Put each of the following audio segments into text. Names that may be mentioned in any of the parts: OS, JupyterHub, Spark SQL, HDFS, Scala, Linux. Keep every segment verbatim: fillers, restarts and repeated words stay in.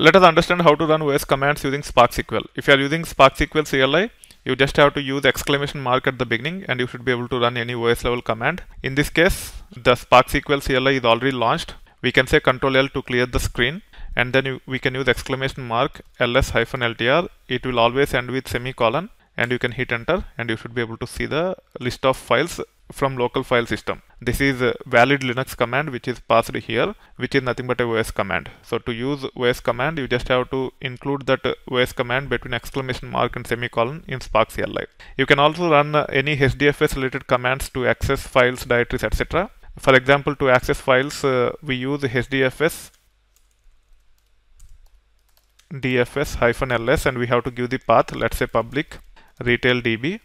Let us understand how to run O S commands using Spark S Q L. If you are using Spark S Q L C L I, you just have to use exclamation mark at the beginning and you should be able to run any O S level command. In this case, the Spark S Q L C L I is already launched. We can say control L to clear the screen, and then you, we can use exclamation mark L S hyphen L T R. It will always end with semicolon, and you can hit enter and you should be able to see the list of files from local file system. This is a valid Linux command which is passed here, which is nothing but a O S command. So to use O S command, you just have to include that O S command between exclamation mark and semicolon in Spark C L I. You can also run any H D F S related commands to access files, directories, et cetera. For example, to access files, uh, we use H D F S D F S hyphen L S, and we have to give the path, let's say public retail D B.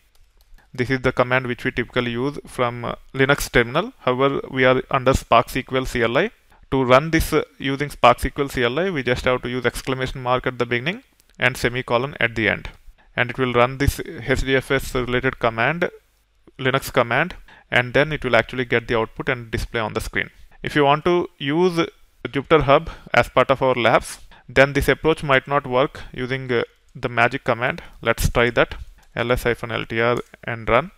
This is the command which we typically use from uh, Linux terminal. However, we are under Spark S Q L C L I. To run this uh, using Spark S Q L C L I, we just have to use exclamation mark at the beginning and semicolon at the end. And it will run this H D F S related command, Linux command, and then it will actually get the output and display on the screen. If you want to use JupyterHub as part of our labs, then this approach might not work using uh, the magic command. Let's try that. L S hyphen L T R and run.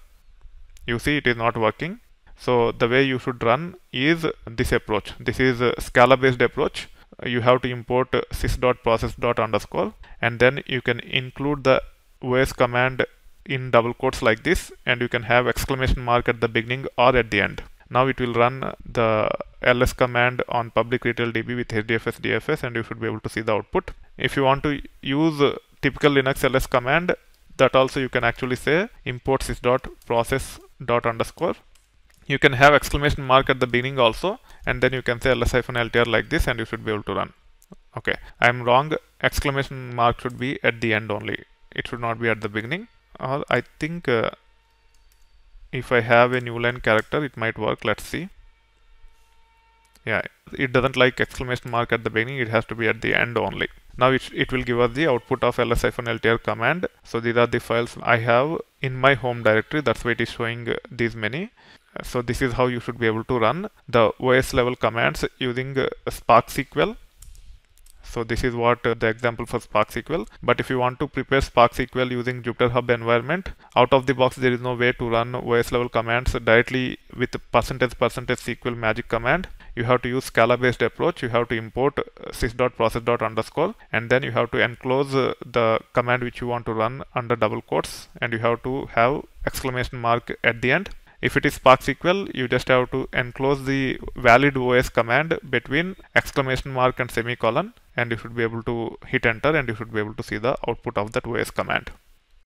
You see it is not working. So the way you should run is this approach. This is a Scala based approach. You have to import sys dot process dot underscore, and then you can include the O S command in double quotes like this, and you can have exclamation mark at the beginning or at the end. Now it will run the L S command on public retail D B with H D F S D F S, and you should be able to see the output. If you want to use typical Linux L S command, that also you can actually say import sys dot process dot underscore. You can have exclamation mark at the beginning also, and then you can say L S hyphen L T R like this, and you should be able to run. Okay, I'm wrong. Exclamation mark should be at the end only. It should not be at the beginning. Or I think uh, if I have a new line character, it might work. Let's see. Yeah, it doesn't like exclamation mark at the beginning. It has to be at the end only. Now it, it will give us the output of L S hyphen L T R command. So these are the files I have in my home directory. That's why it is showing uh, these many. So this is how you should be able to run the O S level commands using uh, Spark S Q L. So this is what uh, the example for Spark S Q L. But if you want to prepare Spark S Q L using JupyterHub environment, out of the box there is no way to run O S level commands directly with percentage percentage S Q L magic command. You have to use Scala based approach. You have to import sys dot process dot underscore, and then you have to enclose uh, the command which you want to run under double quotes, and you have to have exclamation mark at the end. If it is Spark S Q L, you just have to enclose the valid O S command between exclamation mark and semicolon, and you should be able to hit enter, and you should be able to see the output of that O S command.